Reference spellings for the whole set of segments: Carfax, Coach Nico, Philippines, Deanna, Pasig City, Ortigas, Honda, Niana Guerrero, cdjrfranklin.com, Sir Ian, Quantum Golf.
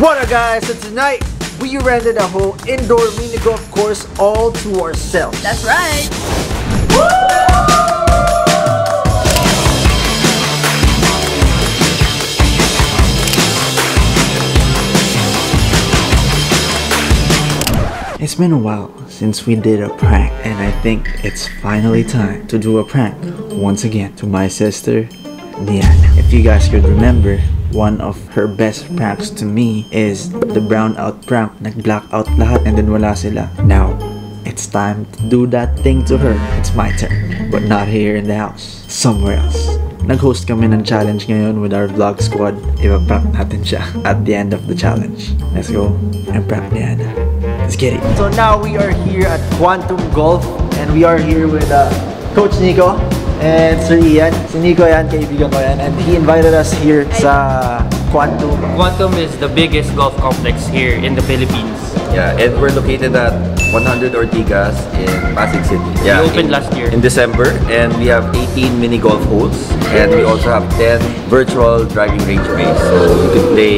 What up guys, so tonight we rented a whole indoor mini golf course all to ourselves. That's right! Woo! It's been a while since we did a prank, and I think it's finally time to do a prank once again to my sister, Deanna. If you guys could remember, one of her best pranks to me is the brownout prank. Nag-blackout lahat and then wala sila. Now, it's time to do that thing to her. It's my turn, but not here in the house. Somewhere else. Nag-host kami ng challenge ngayon with our vlog squad. Iba-prank natin siya at the end of the challenge. Let's go and prank Deanna. Let's get it. So now we are here at Quantum Golf and we are here with Coach Nico and Sir Ian. Si Nico yan, kaibigan ko yan, and he invited us here sa Quantum. Quantum is the biggest golf complex here in the Philippines. Yeah, and we're located at 100 Ortigas in Pasig City. Yeah, we opened last year. In December, and we have 18 mini golf holes and we also have 10 virtual driving rangeways. So you can play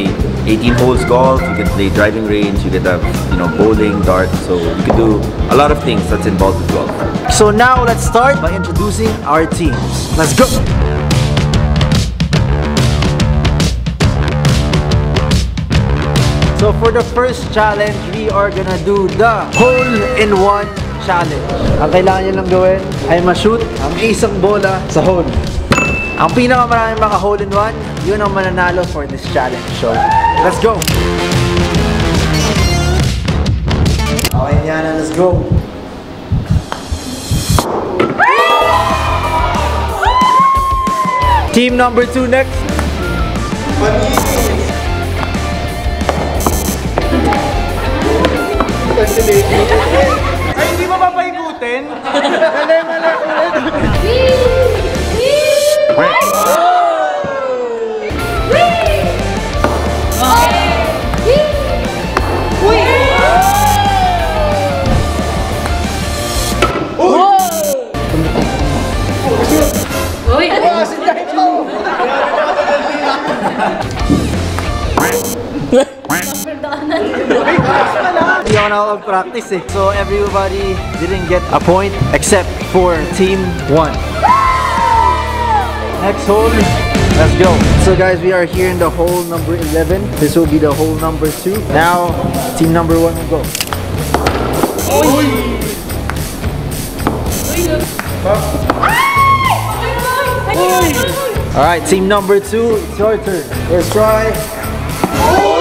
18 holes golf, you can play driving range, you can have, you know, bowling, darts, so you can do a lot of things that's involved with golf. So now let's start by introducing our teams. Let's go! So for the first challenge, we are gonna do the hole-in-one challenge. Ang kailangan nyo lang gawin ay ma-shoot ang isang bola sa hole. Ang pinakamaraming mga hole-in-one, yun ang mananalo for this challenge. So, let's go! Okay, Niana, let's go! Team number 2 next! Ay, hindi mo ba paikutin? Malay! We on all of practice, eh? So everybody didn't get a point except for team 1. Next hole, let's go. So guys, we are here in the hole number 11. This will be the hole number 2. Now, team number 1 will go. Oy! Oy! All right, team number 2, it's your turn. Let's try. Oy!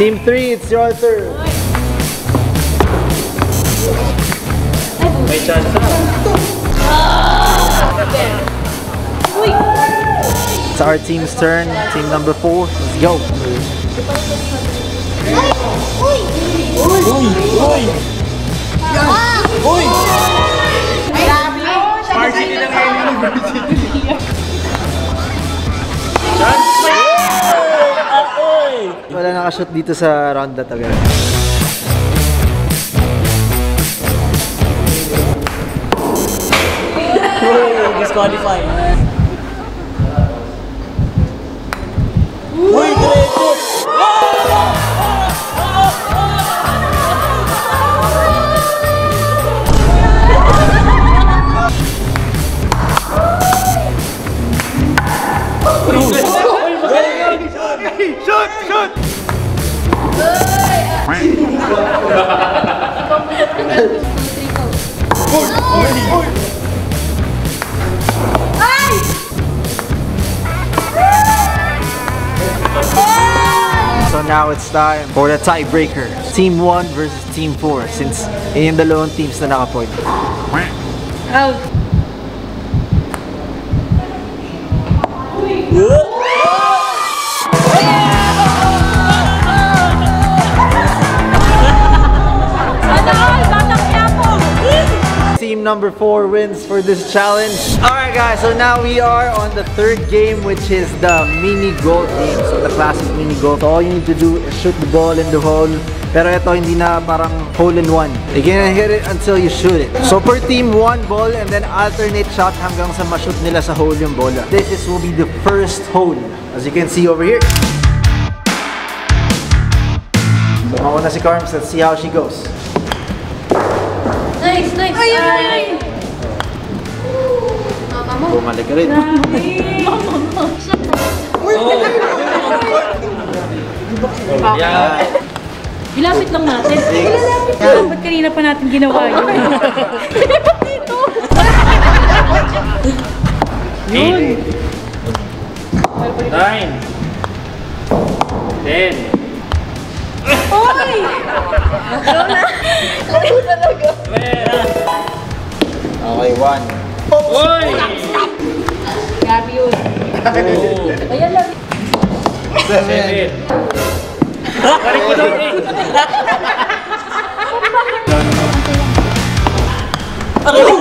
Team 3, it's your turn. May chance. It's our team's turn. Team number 4, let's go. Wala nakashoot dito sa round na tagal. Disqualified. Uy, diretso! Shot! So now it's time for the tiebreaker. Team 1 versus Team 4 since yun yung dalawang teams na nakapoint. Out! Team number 4 wins for this challenge. Alright guys, so now we are on the third game, which is the mini golf game. So the classic mini golf. So all you need to do is shoot the ball in the hole Pero ito hindi na parang hole in one. You can hit it until you shoot it. So per team, one ball and then alternate shot hanggang sa ma-shoot nila sa hole yung bola. This will be the first hole, as you can see over here. So mauna si Carms, let's see how she goes. Nice, nice! Ay, ay, ay. Mama mo. Bumalik ka rin. Mama mo. Uy! Yeah. Ilapit lang natin. Ilapit lang. Ba't kanina pa natin ginawa yun? Ilapit dito! Yun! 9 10. Uy! Ano na? Ano talaga? Okay, 1. Uy! Stop! Gabi yun. Ayan lang. 7. Balik mo doon eh! Four.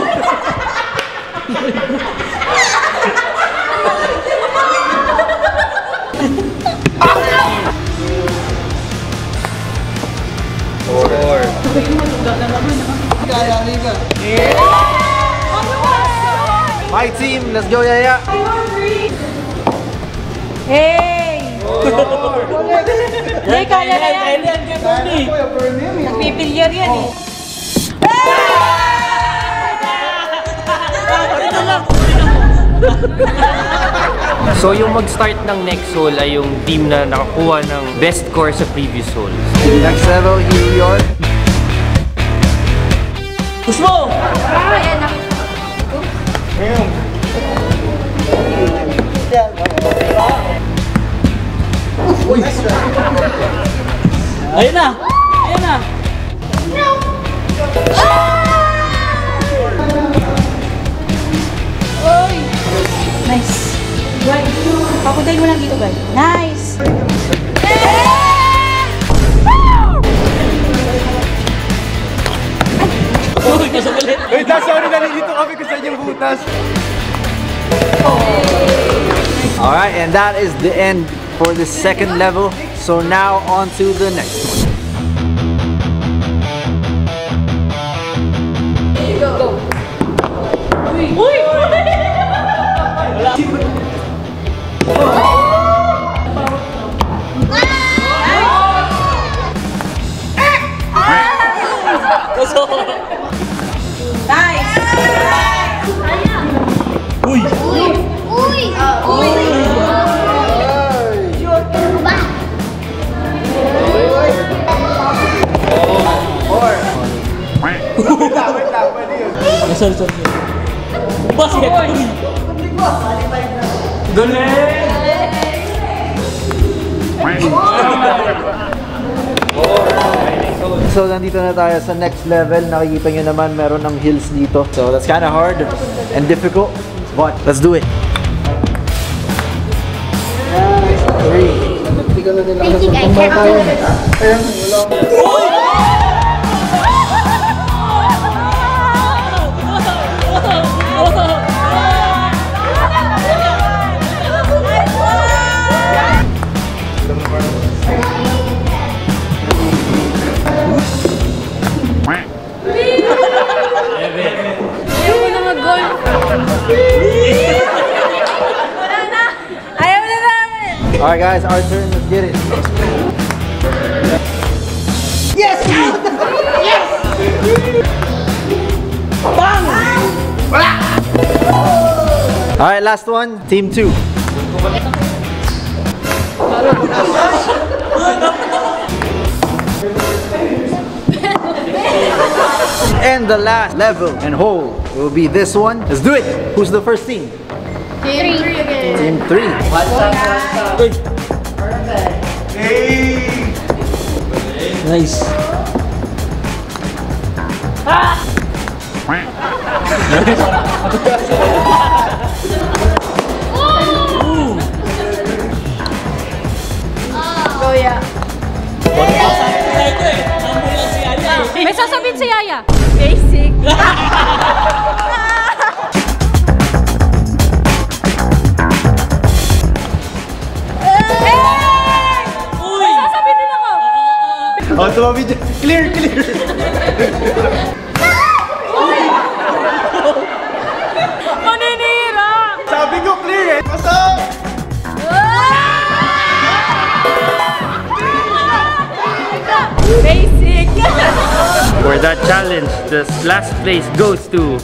My team, let's go, Yaya! Hey! Hindi, kaya na yan. Nagpipilyar yan eh. So yung mag-start ng next hole ay yung team na nakakuha ng best score sa previous hole. Next level, here we are. Push mo! Ayan, nakita ko. Ayan. Uy! Ayun na! Ayun na! No! Uy! Nice! Pakuntayin mo lang dito, guys. Nice! Uy! Kasabalit! Wait lang, sorry na rin dito kami kasi yung butas! Alright, and that is the end for the second level, so now on to the next one. Go. Sorry. Basket! So, nandito na tayo sa next level. Nakikita nyo naman, meron ng hills dito. So, that's kind of hard and difficult, but let's do it. 3. I think I can't. Alright guys, our turn, let's get it. Yes! Yes! Bang! Alright, last one, team 2. And the last level and hole will be this one. Let's do it! Who's the first team? Team 3 again. Team 3. What's up? Perfect. Hey. Nice. Ah. Oh yeah. May sasabihin si Yaya. Basic. Oto Joey, clear, clear. Maninira! Sabi ko clear eh. Pasok! Basic! For that challenge, the last place goes to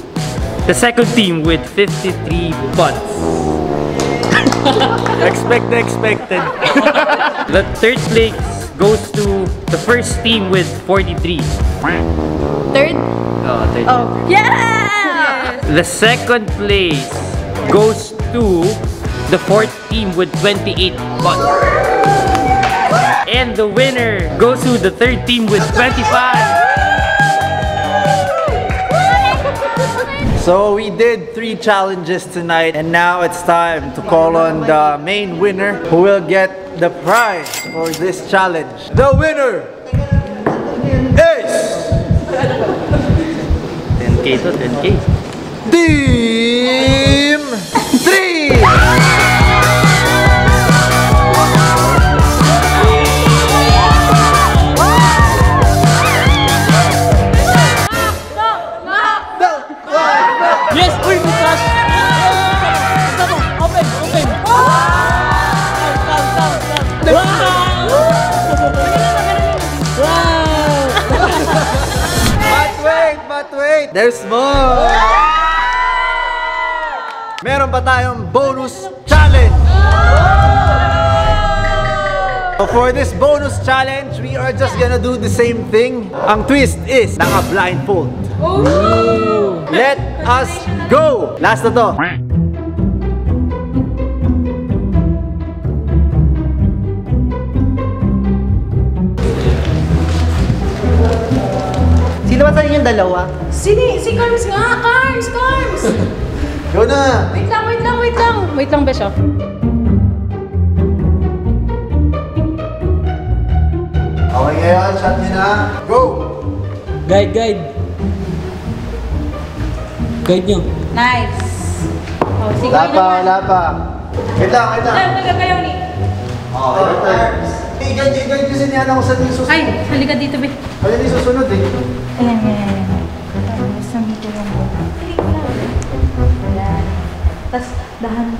the second team with 53 putts. expected. The third place goes to the first team with 43. Third? Oh, third. Oh. Yeah! The second place goes to the fourth team with 28 putts. And the winner goes to the third team with 25. So we did 3 challenges tonight, and now it's time to call on the main winner who will get the prize for this challenge. The winner is 10K to 10K. Team 3! There's more! Meron pa tayong bonus challenge! So for this bonus challenge, we are just gonna do the same thing. Ang twist is, naka-blindfold. Let us go! Last na to! Sino ba sa inyong dalawa? Si Carms nga! Carms! Go na! Wait lang! Wait lang, Besha. Okay ngayon, shot nyo na. Go! Guide nyo. Nice! Oh, wala pa. Wait lang. Wala kayo ni. Okay, wait Carms. I-guide nyo si Niana kung saan yung susunod. Ay, halika dito, Be. Halika yung susunod eh. Ayan. Sabi ko lang. Tapos, dahan.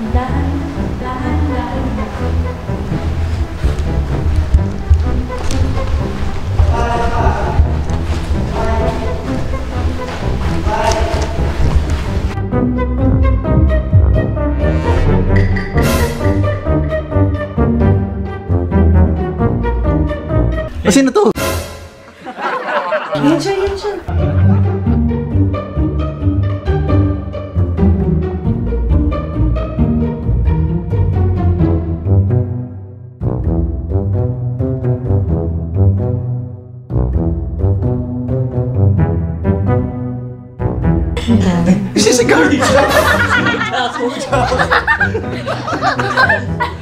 O, sino to? Yun siya.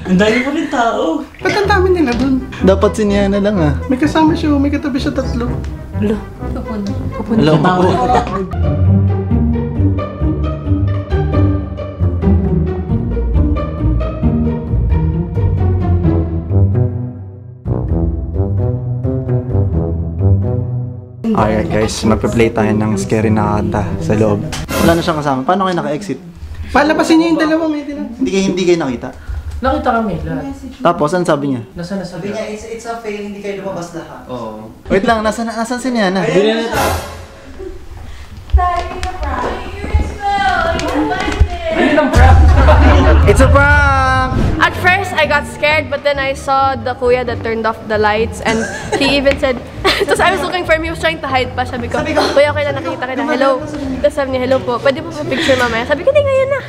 Ang dami mo rin tao. Ba't ang dami nila dun? Dapat si Niana lang ah. May kasama siya, may katabi siya 3. Alo. Kapun. Alo, makapun. Alright guys, magpa-play tayo ng scary na kanta sa loob. Wala na siyang kasama. Paano kayo naka-exit? Palabasin niyo yung dalawang medyo. Hindi kayo nakita? Nakita kami lahat. Tapos, ano sabi niya? Sabi niya, it's a fail, hindi kayo lumabas lahat. Oo. Wait lang, nasan si Niana? Ayun siya! Sorry, it's a prank! It's a prank! At first, I got scared, but then I saw the kuya that turned off the lights, and he even said, tapos I was looking for him, he was trying to hide pa. Sabi ko, kuya, okay na nakikita kita, hello. Tapos sabi niya, hello po, pwede po picture mamaya? Sabi ko, hindi ngayon na.